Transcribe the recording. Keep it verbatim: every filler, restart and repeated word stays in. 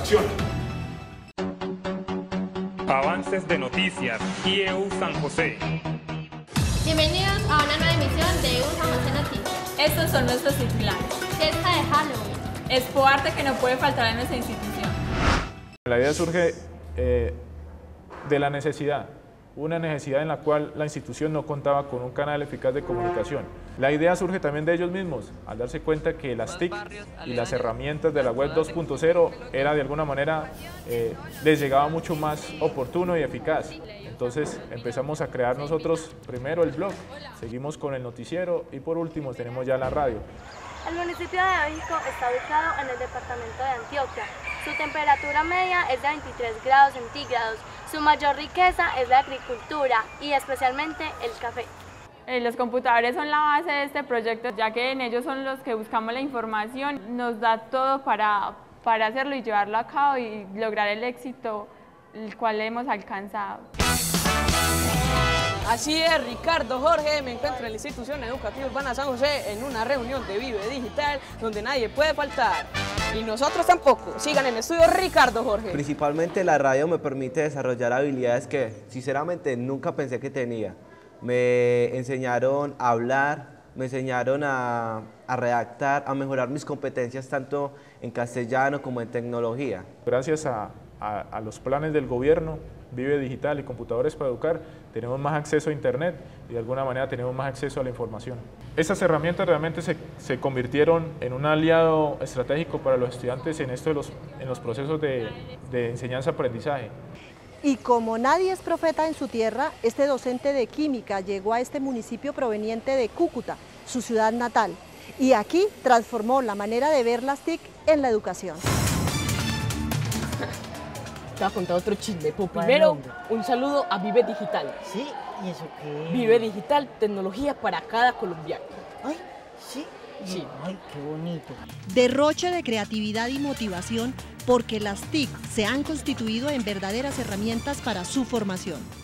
Acción. Avances de noticias, I E U San José. Bienvenidos a una nueva emisión de I E U San José Noticias. Estos son nuestros titulares. Fiesta de Halloween. Expo Arte que no puede faltar en nuestra institución. La idea surge eh, de la necesidad, una necesidad en la cual la institución no contaba con un canal eficaz de comunicación. La idea surge también de ellos mismos, al darse cuenta que las T I C y las herramientas de la web dos punto cero era de alguna manera, eh, les llegaba mucho más oportuno y eficaz. Entonces empezamos a crear nosotros primero el blog, seguimos con el noticiero y por último tenemos ya la radio. El municipio de Ebéjico está ubicado en el departamento de Antioquia. Su temperatura media es de veintitrés grados centígrados. Su mayor riqueza es la agricultura y especialmente el café. Los computadores son la base de este proyecto, ya que en ellos son los que buscamos la información. Nos da todo para, para hacerlo y llevarlo a cabo y lograr el éxito el cual hemos alcanzado. Así es, Ricardo, Jorge, me encuentro en la Institución Educativa Urbana San José en una reunión de Vive Digital donde nadie puede faltar y nosotros tampoco. Sigan en el estudio Ricardo, Jorge. Principalmente la radio me permite desarrollar habilidades que sinceramente nunca pensé que tenía. Me enseñaron a hablar, me enseñaron a, a redactar, a mejorar mis competencias tanto en castellano como en tecnología. Gracias a, a, a los planes del gobierno, Vive Digital y Computadores para Educar, tenemos más acceso a Internet y de alguna manera tenemos más acceso a la información. Estas herramientas realmente se, se convirtieron en un aliado estratégico para los estudiantes en, esto de los, en los procesos de, de enseñanza-aprendizaje. Y como nadie es profeta en su tierra, este docente de química llegó a este municipio proveniente de Cúcuta, su ciudad natal, y aquí transformó la manera de ver las T I C en la educación. Te voy a contar otro chisme. Primero, un saludo a Vive Digital. Sí, ¿y eso qué? Vive Digital, tecnología para cada colombiano. Ay, sí, sí. Ay, qué bonito. Derroche de creatividad y motivación porque las T I C se han constituido en verdaderas herramientas para su formación.